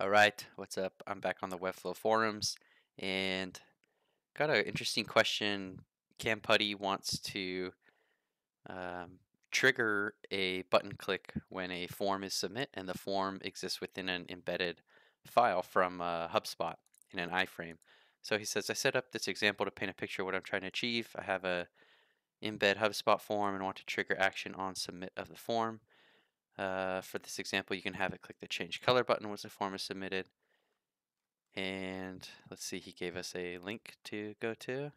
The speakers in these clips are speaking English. All right, what's up? I'm back on the Webflow forums and got an interesting question. Cam Putty wants to trigger a button click when a form is submit, and the form exists within an embedded file from HubSpot in an iframe. So he says, I set up this example to paint a picture of what I'm trying to achieve. I have a embed HubSpot form and want to trigger action on submit of the form. For this example, you can have it click the change color button once the form is submitted. And let's see, he gave us a link to go to,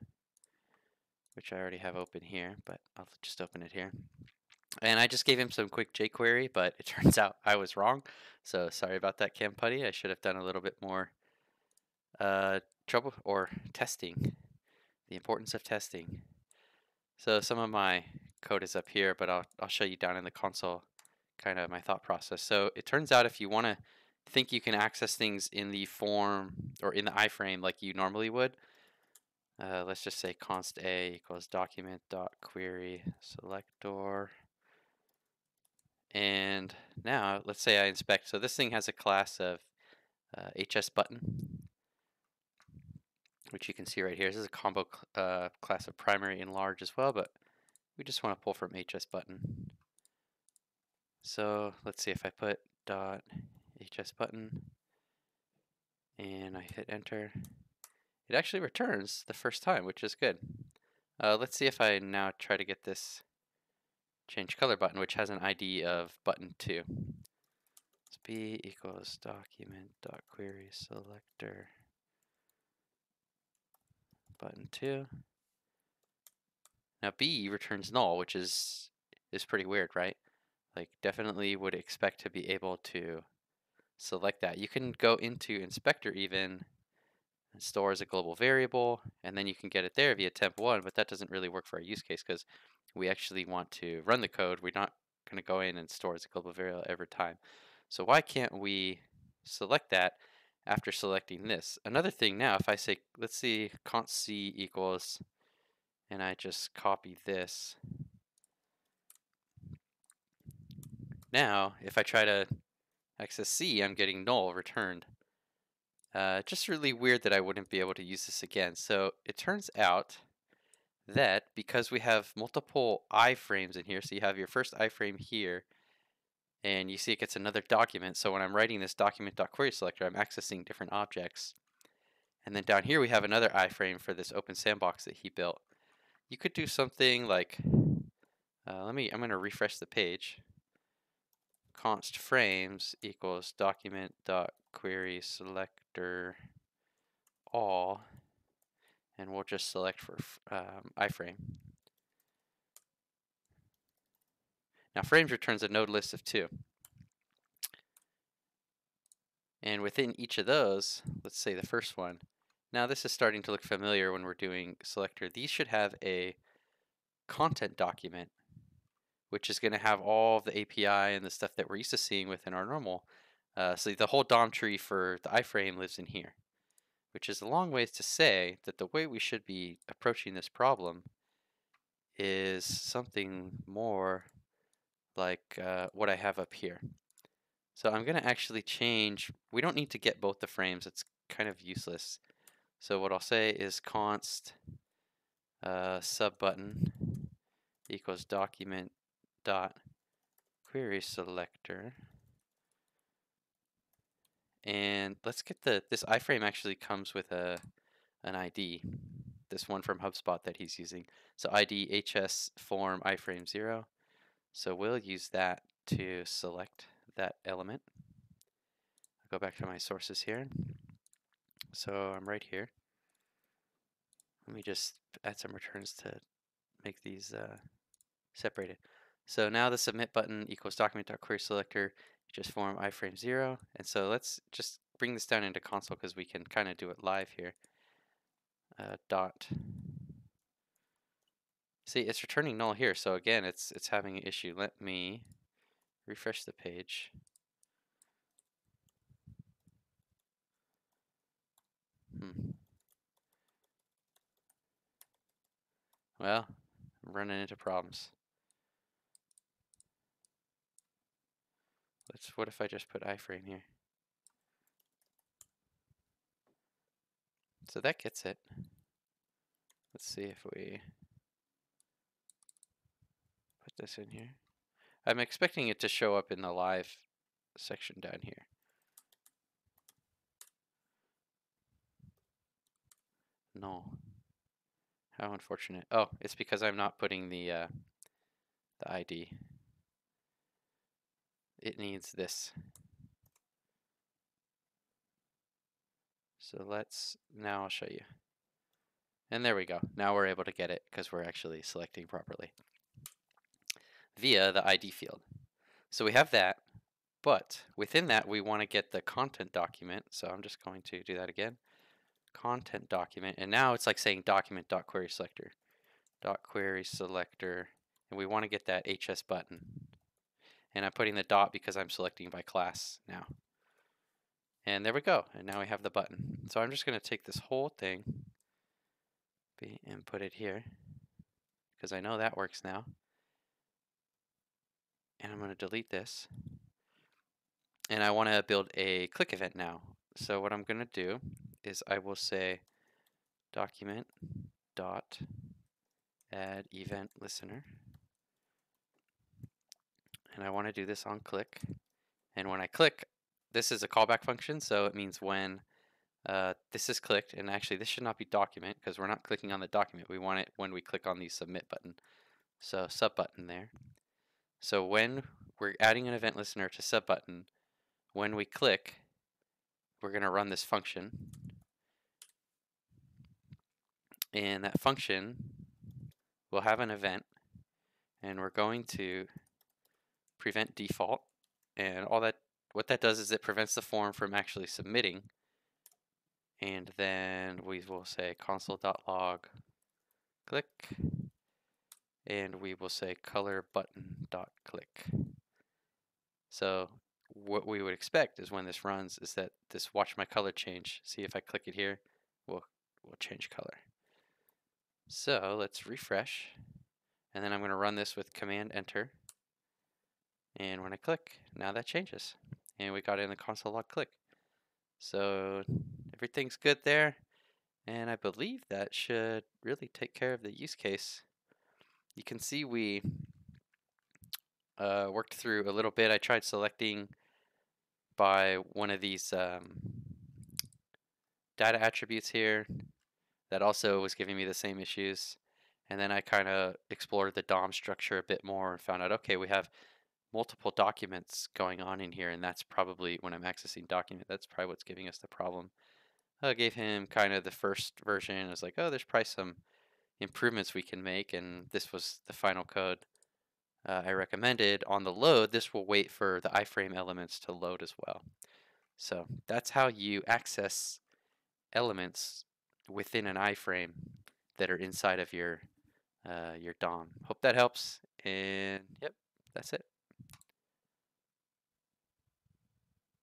which I already have open here, but I'll just open it here. And I just gave him some quick jQuery, but it turns out I was wrong. So sorry about that, Cam Putty. I should have done a little bit more testing, the importance of testing. So some of my code is up here, but I'll show you down in the console kind of my thought process. So it turns out if you want to think you can access things in the form or in the iframe like you normally would, let's just say const a equals document.querySelector. And now let's say I inspect. So this thing has a class of HS button, which you can see right here. This is a combo class of primary and large as well, but we just want to pull from HS button. So let's see if I put dot HS button and I hit enter. It actually returns the first time, which is good. Let's see if I now try to get this change color button, which has an ID of button 2. It's b equals document.querySelector button 2. Now b returns null, which is pretty weird, right? Like, definitely would expect to be able to select that. You can go into inspector even and store as a global variable, and then you can get it there via temp1, but that doesn't really work for our use case because we actually want to run the code. We're not going to go in and store as a global variable every time. So why can't we select that after selecting this? Another thing now, if I say, let's see, const c equals, and I just copy this. Now, if I try to access C, I'm getting null returned. Just really weird that I wouldn't be able to use this again. So it turns out that because we have multiple iframes in here, so you have your first iframe here, and you see it gets another document. So when I'm writing this document.querySelector, I'm accessing different objects. And then down here, we have another iframe for this open sandbox that he built. You could do something like, I'm going to refresh the page. Const frames equals document.querySelector all, and we'll just select for iframe. Now frames returns a node list of 2. And within each of those, let's say the first one. Now this is starting to look familiar when we're doing selector. These should have a content document, which is going to have all of the API and the stuff that we're used to seeing within our normal. So the whole DOM tree for the iframe lives in here, which is a long ways to say that the way we should be approaching this problem is something more like what I have up here. So I'm going to actually change. We don't need to get both the frames. It's kind of useless. So what I'll say is const sub button equals document dot query selector, and let's get this iframe actually comes with an ID, this one from HubSpot that he's using. So ID HS form iframe 0. So we'll use that to select that element. I'll go back to my sources here. So I'm right here. Let me just add some returns to make these separated. So now the submit button equals document.querySelector, just form iframe 0. And so let's just bring this down into console because we can kind of do it live here. Dot. See, it's returning null here. So again, it's having an issue. Let me refresh the page. Well, I'm running into problems. What if I just put iframe here? So that gets it. Let's see if we put this in here. I'm expecting it to show up in the live section down here. No. How unfortunate. Oh, it's because I'm not putting the ID. It needs this. So let's, now I'll show you. And there we go. Now we're able to get it because we're actually selecting properly via the ID field. So we have that, but within that we want to get the content document. So I'm just going to do that again. Content document, and now it's like saying document.querySelector, and we want to get that HS button. And I'm putting the dot because I'm selecting by class now. And there we go. And now we have the button. So I'm just going to take this whole thing and put it here because I know that works now. And I'm going to delete this. And I want to build a click event now. So what I'm going to do is I will say document dot add event listener. And I want to do this on click. And when I click, this is a callback function, so it means when this is clicked, and actually this should not be document because we're not clicking on the document. We want it when we click on the submit button. So sub button there. So when we're adding an event listener to sub button, when we click, we're going to run this function. And that function will have an event, and we're going to prevent default, and all that, what that does is it prevents the form from actually submitting. And then we will say console.log click, and we will say color button.click. So what we would expect is when this runs is that this watch my color change. See if I click it here, we'll change color. So let's refresh, and then I'm going to run this with command enter. And when I click, now that changes. And we got in the console log click. So everything's good there. And I believe that should really take care of the use case. You can see we worked through a little bit. I tried selecting by one of these data attributes here. That also was giving me the same issues. And then I kind of explored the DOM structure a bit more and found out, okay, we have multiple documents going on in here, and that's probably when I'm accessing document, that's probably what's giving us the problem. I gave him kind of the first version. I was like, oh, there's probably some improvements we can make, and this was the final code I recommended. On the load, this will wait for the iframe elements to load as well. So that's how you access elements within an iframe that are inside of your DOM. Hope that helps, and yep, that's it.